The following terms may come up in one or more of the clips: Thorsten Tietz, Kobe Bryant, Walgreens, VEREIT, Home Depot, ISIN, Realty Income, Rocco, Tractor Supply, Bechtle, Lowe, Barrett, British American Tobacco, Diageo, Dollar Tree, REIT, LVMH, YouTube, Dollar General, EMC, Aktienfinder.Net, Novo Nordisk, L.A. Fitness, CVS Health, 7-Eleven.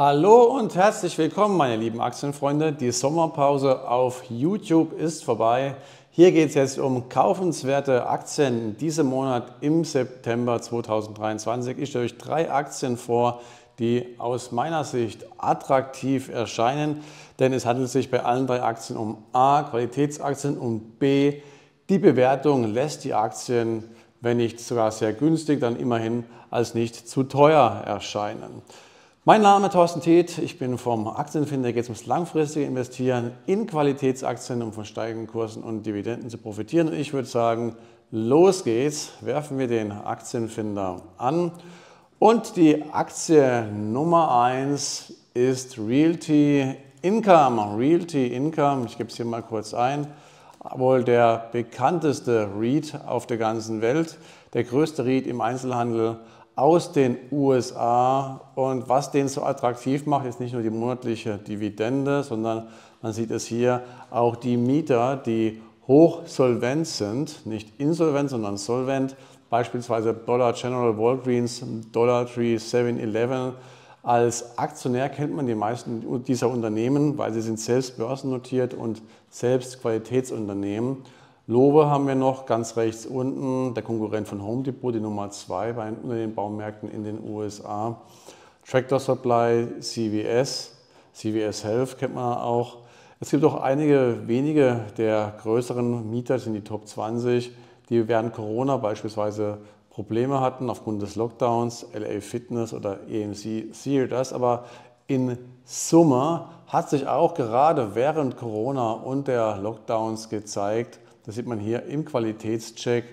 Hallo und herzlich willkommen, meine lieben Aktienfreunde. Die Sommerpause auf YouTube ist vorbei. Hier geht es jetzt um kaufenswerte Aktien in diesem Monat im September 2023. Ich stelle euch drei Aktien vor, die aus meiner Sicht attraktiv erscheinen, denn es handelt sich bei allen drei Aktien um A, Qualitätsaktien und B, die Bewertung lässt die Aktien, wenn nicht sogar sehr günstig, dann immerhin als nicht zu teuer erscheinen. Mein Name ist Thorsten Tietz, ich bin vom Aktienfinder, geht es ums langfristige Investieren in Qualitätsaktien, um von steigenden Kursen und Dividenden zu profitieren. Und ich würde sagen, los geht's, werfen wir den Aktienfinder an. Und die Aktie Nummer 1 ist Realty Income. Realty Income, ich gebe es hier mal kurz ein, wohl der bekannteste REIT auf der ganzen Welt, der größte REIT im Einzelhandel aus den USA, und was den so attraktiv macht, ist nicht nur die monatliche Dividende, sondern man sieht es hier auch die Mieter, die hochsolvent sind, nicht insolvent, sondern solvent, beispielsweise Dollar General, Walgreens, Dollar Tree, 7-Eleven. Als Aktionär kennt man die meisten dieser Unternehmen, weil sie sind selbst börsennotiert und selbst Qualitätsunternehmen. Lowe haben wir noch ganz rechts unten, der Konkurrent von Home Depot, die Nummer 2 bei den Baumärkten in den USA. Tractor Supply, CVS Health kennt man auch. Es gibt auch wenige der größeren Mieter, das sind die Top 20, die während Corona beispielsweise Probleme hatten aufgrund des Lockdowns, L.A. Fitness oder EMC, siehe das, aber in Summe hat sich auch gerade während Corona und der Lockdowns gezeigt, das sieht man hier im Qualitätscheck,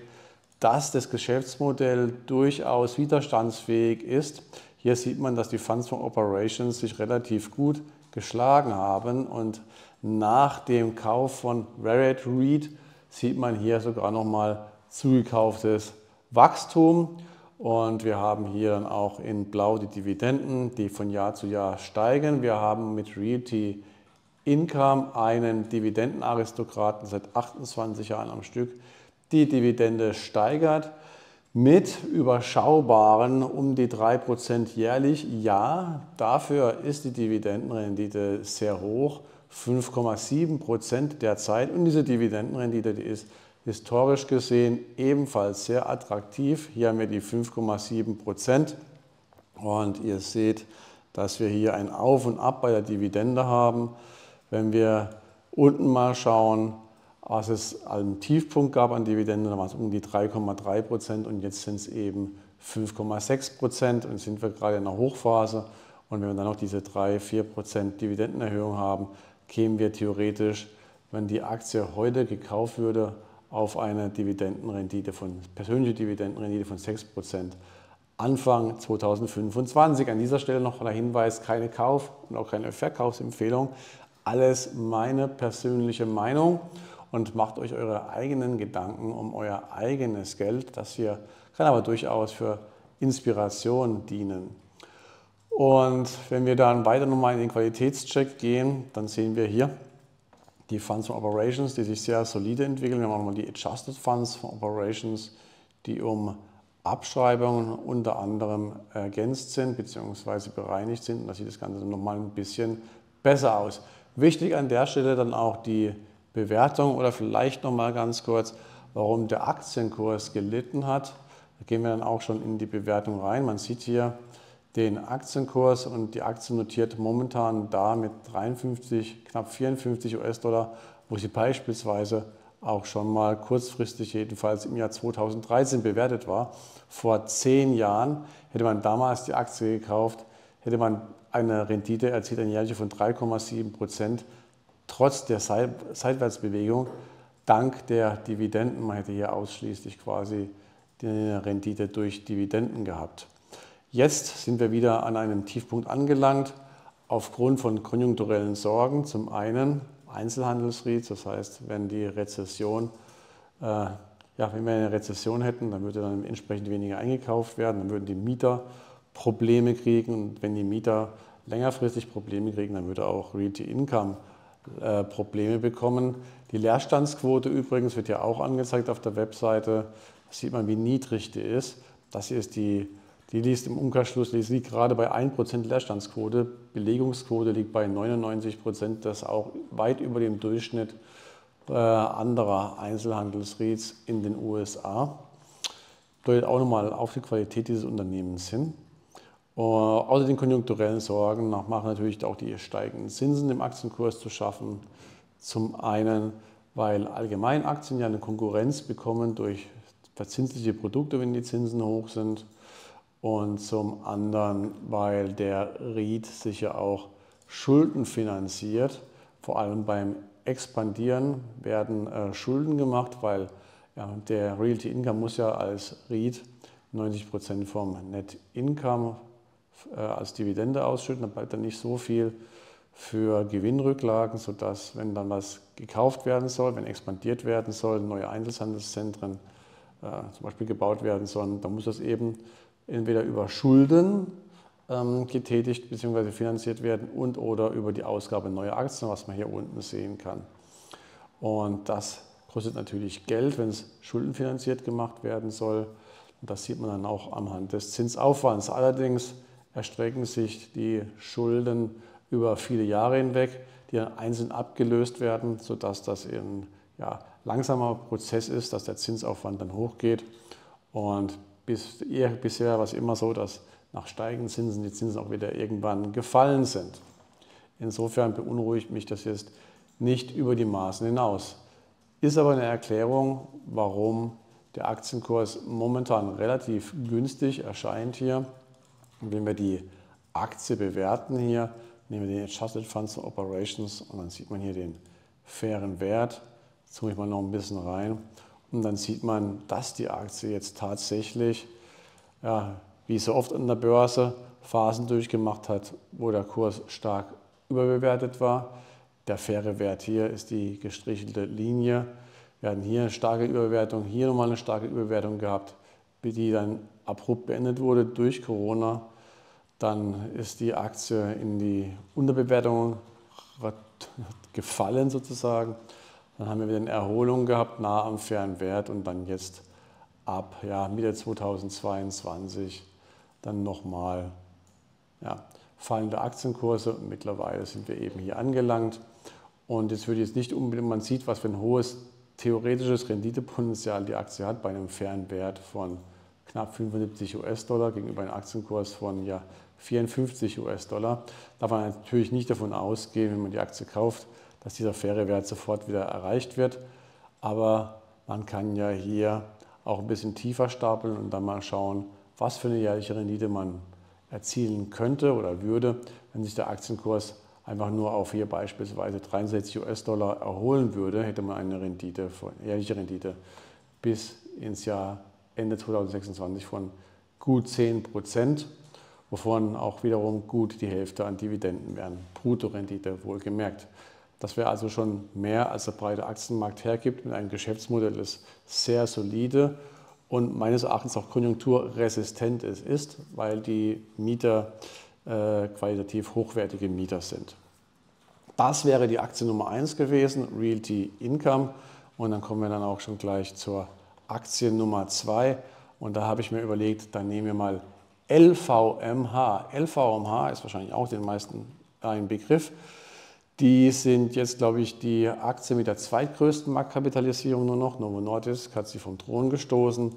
dass das Geschäftsmodell durchaus widerstandsfähig ist. Hier sieht man, dass die Funds from Operations sich relativ gut geschlagen haben, und nach dem Kauf von VEREIT sieht man hier sogar nochmal zugekauftes Wachstum, und wir haben hier dann auch in Blau die Dividenden, die von Jahr zu Jahr steigen. Wir haben mit Realty Income einen Dividendenaristokraten seit 28 Jahren am Stück, die Dividende steigert mit überschaubaren um die 3% jährlich. Ja, dafür ist die Dividendenrendite sehr hoch, 5,7% derzeit, und diese Dividendenrendite, die ist historisch gesehen ebenfalls sehr attraktiv. Hier haben wir die 5,7%, und ihr seht, dass wir hier ein Auf und Ab bei der Dividende haben. Wenn wir unten mal schauen, was es einen Tiefpunkt gab an Dividenden, dann war es um die 3,3%, und jetzt sind es eben 5,6%, und sind wir gerade in einer Hochphase. Und wenn wir dann noch diese 3-4% Dividendenerhöhung haben, kämen wir theoretisch, wenn die Aktie heute gekauft würde, auf eine Dividendenrendite von, persönliche Dividendenrendite von 6% Anfang 2025. An dieser Stelle noch der Hinweis, keine Kauf- und auch keine Verkaufsempfehlung. Alles meine persönliche Meinung, und macht euch eure eigenen Gedanken um euer eigenes Geld. Das hier kann aber durchaus für Inspiration dienen. Und wenn wir dann weiter nochmal in den Qualitätscheck gehen, dann sehen wir hier die Funds from Operations, die sich sehr solide entwickeln. Wir haben auch nochmal die Adjusted Funds from Operations, die um Abschreibungen unter anderem ergänzt sind bzw. bereinigt sind. Und da sieht das Ganze nochmal ein bisschen besser aus. Wichtig an der Stelle dann auch die Bewertung, oder vielleicht nochmal ganz kurz, warum der Aktienkurs gelitten hat. Da gehen wir dann auch schon in die Bewertung rein. Man sieht hier den Aktienkurs, und die Aktie notiert momentan da mit 53, knapp 54 US-Dollar, wo sie beispielsweise auch schon mal kurzfristig, jedenfalls im Jahr 2013, bewertet war. Vor 10 Jahren hätte man damals die Aktie gekauft, hätte man eine Rendite erzielt, eine jährliche von 3,7%, trotz der Seitwärtsbewegung, dank der Dividenden. Man hätte hier ausschließlich quasi die Rendite durch Dividenden gehabt. Jetzt sind wir wieder an einem Tiefpunkt angelangt, aufgrund von konjunkturellen Sorgen. Zum einen Einzelhandelsried, das heißt, wenn die Rezession wenn wir eine Rezession hätten, dann würde dann entsprechend weniger eingekauft werden, dann würden die Mieter Probleme kriegen, und wenn die Mieter längerfristig Probleme kriegen, dann würde auch Realty Income Probleme bekommen. Die Leerstandsquote übrigens wird ja auch angezeigt auf der Webseite. Da sieht man, wie niedrig die ist. Das hier ist die Die liegt im Umkehrschluss liegt gerade bei 1% Leerstandsquote. Belegungsquote liegt bei 99%, das auch weit über dem Durchschnitt anderer Einzelhandels-REITs in den USA. Deutet auch nochmal auf die Qualität dieses Unternehmens hin. Außer den konjunkturellen Sorgen machen natürlich auch die steigenden Zinsen im Aktienkurs zu schaffen. Zum einen, weil allgemein Aktien ja eine Konkurrenz bekommen durch verzinsliche Produkte, wenn die Zinsen hoch sind. Und zum anderen, weil der REIT sich ja auch Schulden finanziert. Vor allem beim Expandieren werden Schulden gemacht, weil der Realty Income muss ja als REIT 90% vom Net Income als Dividende ausschütten. Da bleibt dann nicht so viel für Gewinnrücklagen, sodass, wenn dann was gekauft werden soll, wenn expandiert werden soll, neue Einzelhandelszentren zum Beispiel gebaut werden sollen, dann muss das eben entweder über Schulden getätigt bzw. finanziert werden und oder über die Ausgabe neuer Aktien, was man hier unten sehen kann. Und das kostet natürlich Geld, wenn es schuldenfinanziert gemacht werden soll. Und das sieht man dann auch anhand des Zinsaufwands. Allerdings erstrecken sich die Schulden über viele Jahre hinweg, die dann einzeln abgelöst werden, sodass das ein langsamer Prozess ist, dass der Zinsaufwand dann hochgeht. Und bisher war es immer so, dass nach steigenden Zinsen die Zinsen auch wieder irgendwann gefallen sind. Insofern beunruhigt mich das jetzt nicht über die Maßen hinaus. Ist aber eine Erklärung, warum der Aktienkurs momentan relativ günstig erscheint hier. Und wenn wir die Aktie bewerten hier, nehmen wir den Adjusted Funds Operations und dann sieht man hier den fairen Wert. Zoome ich mal noch ein bisschen rein und dann sieht man, dass die Aktie jetzt tatsächlich, wie so oft an der Börse, Phasen durchgemacht hat, wo der Kurs stark überbewertet war. Der faire Wert hier ist die gestrichelte Linie. Wir hatten hier eine starke Überbewertung, hier nochmal eine starke Überbewertung gehabt, die dann abrupt beendet wurde durch Corona. Dann ist die Aktie in die Unterbewertung gefallen sozusagen. Dann haben wir wieder eine Erholung gehabt, nah am fairen Wert und dann jetzt ab Mitte 2022 dann nochmal fallende Aktienkurse. Und mittlerweile sind wir eben hier angelangt. Und jetzt würde ich jetzt nicht unbedingt, man sieht, was für ein hohes theoretisches Renditepotenzial die Aktie hat bei einem fairen Wert von knapp $75 gegenüber einem Aktienkurs von $54. Darf man natürlich nicht davon ausgehen, wenn man die Aktie kauft, dass dieser faire Wert sofort wieder erreicht wird. Aber man kann ja hier auch ein bisschen tiefer stapeln und dann mal schauen, was für eine jährliche Rendite man erzielen könnte oder würde, wenn sich der Aktienkurs einfach nur auf hier beispielsweise $63 erholen würde, hätte man eine Rendite, jährliche Rendite bis ins Jahr Ende 2026 von gut 10%, wovon auch wiederum gut die Hälfte an Dividenden wären. Bruttorendite wohlgemerkt. Das wäre also schon mehr, als der breite Aktienmarkt hergibt, mit einem Geschäftsmodell, das sehr solide und meines Erachtens auch konjunkturresistent ist, weil die Mieter qualitativ hochwertige Mieter sind. Das wäre die Aktie Nummer 1 gewesen, Realty Income. Und dann kommen wir dann auch schon gleich zur Aktie Nummer 2. Und da habe ich mir überlegt, dann nehmen wir mal LVMH. LVMH ist wahrscheinlich auch den meisten ein Begriff. Die sind jetzt, glaube ich, die Aktie mit der zweitgrößten Marktkapitalisierung nur noch. Novo Nordisk hat sie vom Thron gestoßen.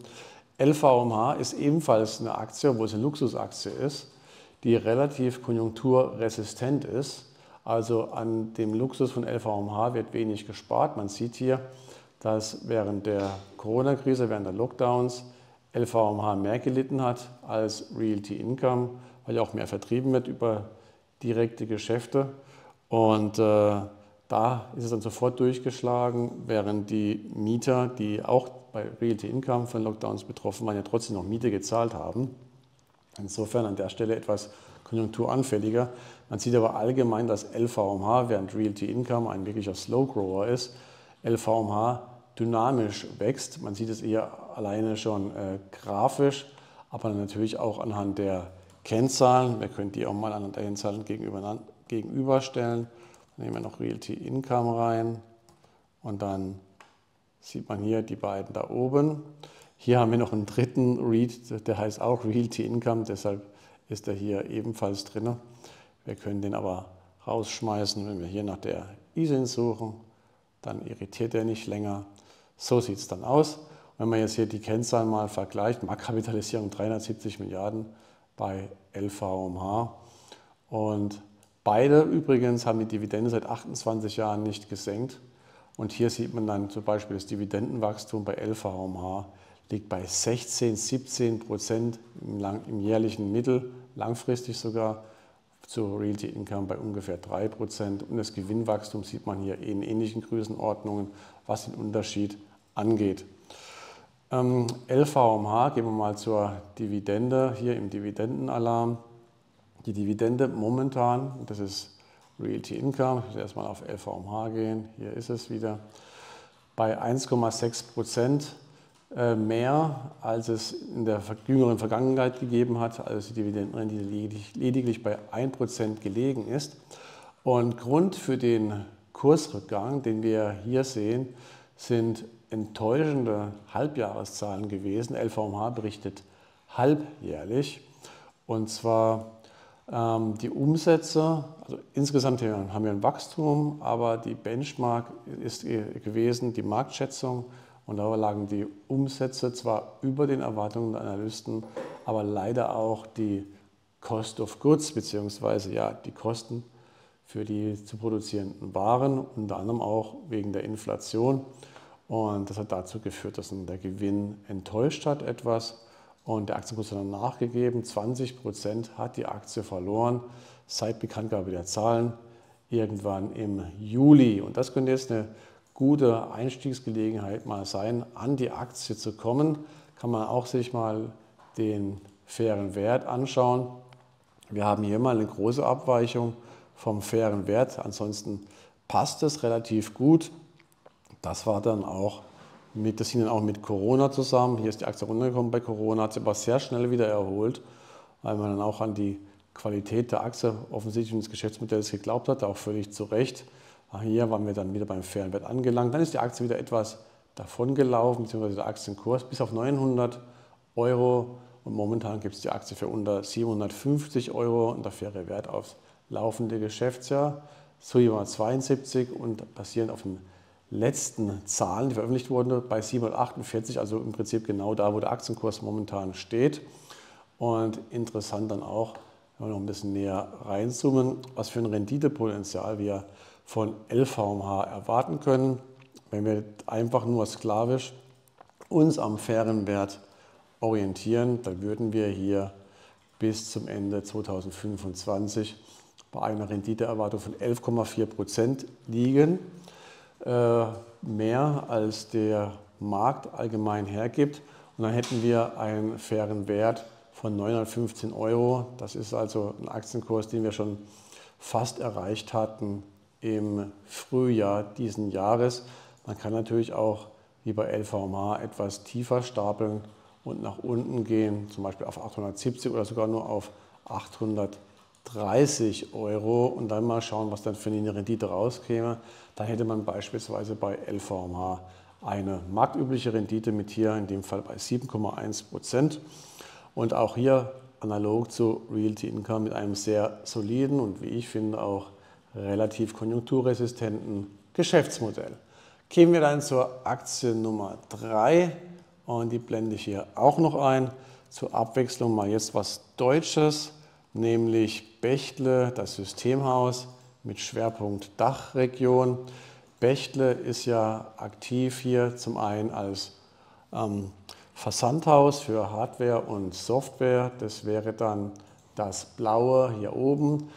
LVMH ist ebenfalls eine Aktie, obwohl es eine Luxusaktie ist, die relativ konjunkturresistent ist. Also an dem Luxus von LVMH wird wenig gespart. Man sieht hier, dass während der Corona-Krise, während der Lockdowns, LVMH mehr gelitten hat als Realty Income, weil ja auch mehr vertrieben wird über direkte Geschäfte. Und da ist es dann sofort durchgeschlagen, während die Mieter, die auch bei Realty Income von Lockdowns betroffen waren, ja trotzdem noch Miete gezahlt haben. Insofern an der Stelle etwas konjunkturanfälliger. Man sieht aber allgemein, dass LVMH, während Realty Income ein wirklicher Slow Grower ist, LVMH dynamisch wächst. Man sieht es eher alleine schon grafisch, aber natürlich auch anhand der Kennzahlen. Wir können die auch mal anhand der Kennzahlen gegenüberstellen. Dann nehmen wir noch Realty Income rein und dann sieht man hier die beiden da oben. Hier haben wir noch einen dritten REIT, der heißt auch Realty Income, deshalb ist er hier ebenfalls drin. Wir können den aber rausschmeißen, wenn wir hier nach der ISIN suchen, dann irritiert er nicht länger. So sieht es dann aus. Wenn man jetzt hier die Kennzahlen mal vergleicht, Marktkapitalisierung 370 Milliarden bei LVMH. Und beide übrigens haben die Dividende seit 28 Jahren nicht gesenkt. Und hier sieht man dann zum Beispiel das Dividendenwachstum bei LVMH liegt bei 16–17% im jährlichen Mittel, langfristig sogar, zu Realty Income bei ungefähr 3%. Und das Gewinnwachstum sieht man hier in ähnlichen Größenordnungen, was den Unterschied angeht. LVMH, gehen wir mal zur Dividende, hier im Dividendenalarm. Die Dividende momentan, das ist Realty Income, ich will erstmal auf LVMH gehen, hier ist es wieder, bei 1,6% mehr, als es in der jüngeren Vergangenheit gegeben hat, also die Dividendenrendite lediglich bei 1% gelegen ist. Und Grund für den Kursrückgang, den wir hier sehen, sind enttäuschende Halbjahreszahlen gewesen. LVMH berichtet halbjährlich, und zwar die Umsätze, also insgesamt haben wir ein Wachstum, aber die Benchmark ist gewesen, die Marktschätzung, und da lagen die Umsätze zwar über den Erwartungen der Analysten, aber leider auch die Cost of Goods, beziehungsweise ja, die Kosten für die zu produzierenden Waren, unter anderem auch wegen der Inflation. Und das hat dazu geführt, dass der Gewinn enttäuscht hat etwas, und der Aktienkurs hat dann nachgegeben. 20% hat die Aktie verloren seit Bekanntgabe der Zahlen irgendwann im Juli. Und das könnte jetzt eine gute Einstiegsgelegenheit mal sein, an die Aktie zu kommen. Kann man auch sich mal den fairen Wert anschauen. Wir haben hier mal eine große Abweichung vom fairen Wert, ansonsten passt es relativ gut. Das war dann auch mit, das hing dann auch mit Corona zusammen. Hier ist die Aktie runtergekommen bei Corona, hat sie aber sehr schnell wieder erholt, weil man dann auch an die Qualität der Aktie offensichtlich und des Geschäftsmodells geglaubt hat, auch völlig zu Recht. Hier waren wir dann wieder beim fairen Wert angelangt. Dann ist die Aktie wieder etwas davongelaufen, beziehungsweise der Aktienkurs bis auf 900 €. Und momentan gibt es die Aktie für unter 750 € und der faire Wert aufs laufende Geschäftsjahr, so 72, und basierend auf dem letzten Zahlen, die veröffentlicht wurden, bei 748, also im Prinzip genau da, wo der Aktienkurs momentan steht. Und interessant dann auch, wenn wir noch ein bisschen näher reinzoomen, was für ein Renditepotenzial wir von LVMH erwarten können, wenn wir einfach nur sklavisch uns am fairen Wert orientieren, dann würden wir hier bis zum Ende 2025 bei einer Renditeerwartung von 11,4% liegen. Mehr als der Markt allgemein hergibt, und dann hätten wir einen fairen Wert von 915 €. Das ist also ein Aktienkurs, den wir schon fast erreicht hatten im Frühjahr diesen Jahres. Man kann natürlich auch wie bei LVMH etwas tiefer stapeln und nach unten gehen, zum Beispiel auf 870 € oder sogar nur auf 830 € und dann mal schauen, was dann für eine Rendite rauskäme. Dann hätte man beispielsweise bei LVMH eine marktübliche Rendite mit hier in dem Fall bei 7,1%. Und auch hier analog zu Realty Income mit einem sehr soliden und, wie ich finde, auch relativ konjunkturresistenten Geschäftsmodell. Kämen wir dann zur Aktie Nummer 3, und die blende ich hier auch noch ein. Zur Abwechslung mal jetzt was Deutsches, nämlich Bechtle, das Systemhaus mit Schwerpunkt Dachregion. Bechtle ist ja aktiv hier zum einen als Versandhaus für Hardware und Software. Das wäre dann das Blaue hier oben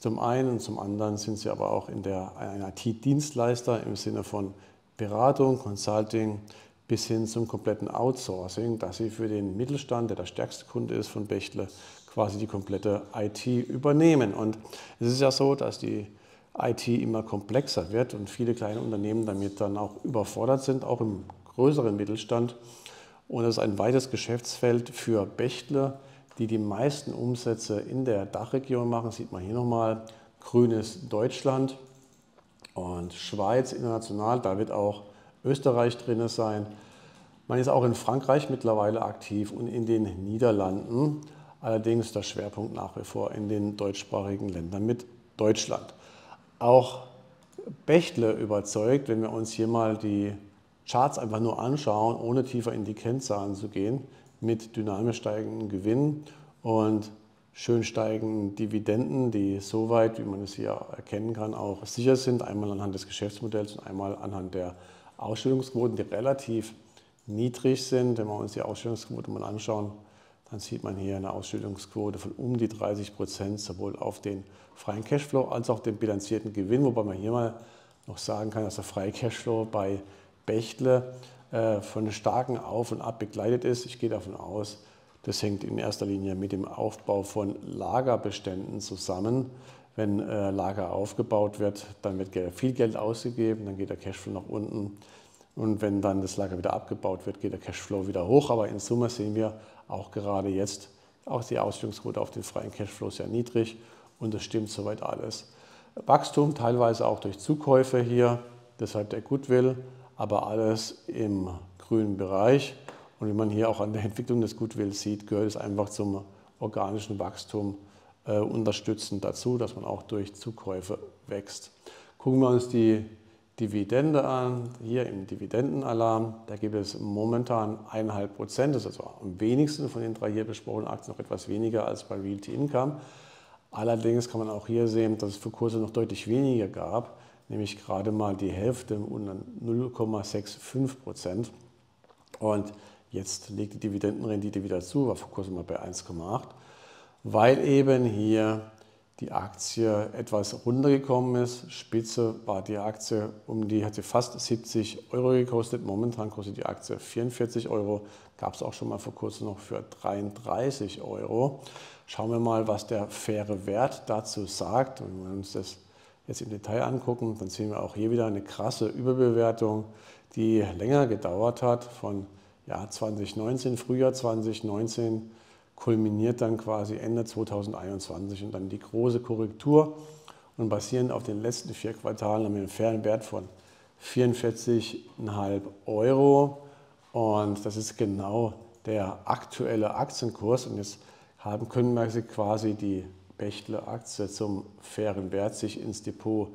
zum einen, und zum anderen sind sie aber auch ein IT-Dienstleister im Sinne von Beratung, Consulting bis hin zum kompletten Outsourcing, dass sie für den Mittelstand, der stärkste Kunde ist von Bechtle, quasi die komplette IT übernehmen. Und es ist ja so, dass die IT immer komplexer wird und viele kleine Unternehmen damit dann auch überfordert sind, auch im größeren Mittelstand. Und es ist ein weites Geschäftsfeld für Bechtle, die die meisten Umsätze in der Dachregion machen. Das sieht man hier nochmal, grünes Deutschland und Schweiz international, da wird auch Österreich drin sein. Man ist auch in Frankreich mittlerweile aktiv und in den Niederlanden, allerdings der Schwerpunkt nach wie vor in den deutschsprachigen Ländern mit Deutschland. Auch Bechtle überzeugt, wenn wir uns hier mal die Charts einfach nur anschauen, ohne tiefer in die Kennzahlen zu gehen, mit dynamisch steigenden Gewinnen und schön steigenden Dividenden, die soweit, wie man es hier erkennen kann, auch sicher sind, einmal anhand des Geschäftsmodells und einmal anhand der Ausschüttungsquoten, die relativ niedrig sind. Wenn wir uns die Ausschüttungsquote mal anschauen, dann sieht man hier eine Ausschüttungsquote von um die 30%, sowohl auf den freien Cashflow als auch den bilanzierten Gewinn, wobei man hier mal noch sagen kann, dass der freie Cashflow bei Bechtle von einem starken Auf und Ab begleitet ist. Ich gehe davon aus, das hängt in erster Linie mit dem Aufbau von Lagerbeständen zusammen. Wenn Lager aufgebaut wird, dann wird viel Geld ausgegeben, dann geht der Cashflow nach unten. Und wenn dann das Lager wieder abgebaut wird, geht der Cashflow wieder hoch. Aber in Summe sehen wir auch gerade jetzt, auch die Ausschüttungsquote auf den freien Cashflow sehr niedrig. Und das stimmt soweit alles. Wachstum teilweise auch durch Zukäufe hier, deshalb der Goodwill, aber alles im grünen Bereich. Und wie man hier auch an der Entwicklung des Goodwills sieht, gehört es einfach zum organischen Wachstum unterstützend dazu, dass man auch durch Zukäufe wächst. Gucken wir uns die Dividende an, hier im Dividendenalarm, da gibt es momentan 1,5%, das ist also am wenigsten von den drei hier besprochenen Aktien, noch etwas weniger als bei Realty Income. Allerdings kann man auch hier sehen, dass es für Kurse noch deutlich weniger gab, nämlich gerade mal die Hälfte und 0,65%. Und jetzt legt die Dividendenrendite wieder zu, war vor kurzem mal bei 1,8, weil eben hier die Aktie etwas runtergekommen ist. Spitze war die Aktie, hat sie fast 70 € gekostet. Momentan kostet die Aktie 44 €. Gab es auch schon mal vor kurzem noch für 33 €. Schauen wir mal, was der faire Wert dazu sagt. Wenn wir uns das jetzt im Detail angucken, dann sehen wir auch hier wieder eine krasse Überbewertung, die länger gedauert hat, von ja, 2019, Frühjahr 2019, kulminiert dann quasi Ende 2021 und dann die große Korrektur. Und basierend auf den letzten 4 Quartalen haben wir einen fairen Wert von 44,5 €. Und das ist genau der aktuelle Aktienkurs. Und jetzt können wir quasi die Bechtle-Aktie zum fairen Wert sich ins Depot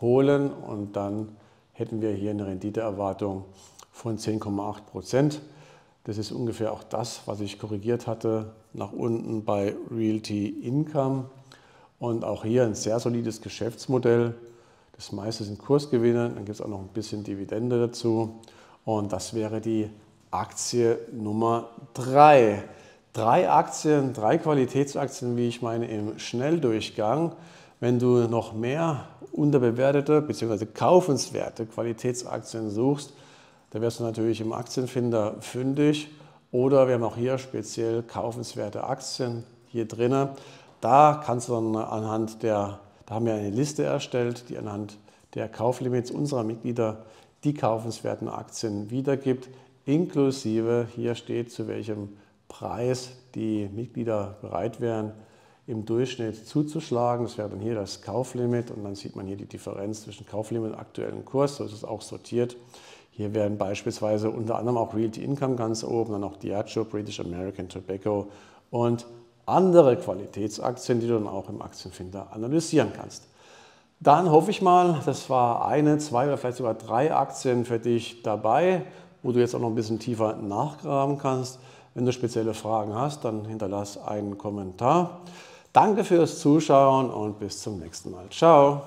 holen. Und dann hätten wir hier eine Renditeerwartung von 10,8%. Das ist ungefähr auch das, was ich korrigiert hatte nach unten bei Realty Income. Und auch hier ein sehr solides Geschäftsmodell. Das meiste sind Kursgewinne, dann gibt es auch noch ein bisschen Dividende dazu. Und das wäre die Aktie Nummer 3. 3 Aktien, 3 Qualitätsaktien, wie ich meine, im Schnelldurchgang. Wenn du noch mehr unterbewertete bzw. kaufenswerte Qualitätsaktien suchst, da wärst du natürlich im Aktienfinder fündig, oder wir haben auch hier speziell kaufenswerte Aktien hier drin. Da kannst du dann da haben wir eine Liste erstellt, die anhand der Kauflimits unserer Mitglieder die kaufenswerten Aktien wiedergibt, inklusive hier steht, zu welchem Preis die Mitglieder bereit wären, im Durchschnitt zuzuschlagen. Das wäre dann hier das Kauflimit und dann sieht man hier die Differenz zwischen Kauflimit und aktuellem Kurs. So ist es auch sortiert. Hier werden beispielsweise unter anderem auch Realty Income ganz oben, dann auch Diageo, British American Tobacco und andere Qualitätsaktien, die du dann auch im Aktienfinder analysieren kannst. Dann hoffe ich mal, das war 1, 2 oder vielleicht sogar 3 Aktien für dich dabei, wo du jetzt auch noch ein bisschen tiefer nachgraben kannst. Wenn du spezielle Fragen hast, dann hinterlass einen Kommentar. Danke fürs Zuschauen und bis zum nächsten Mal. Ciao!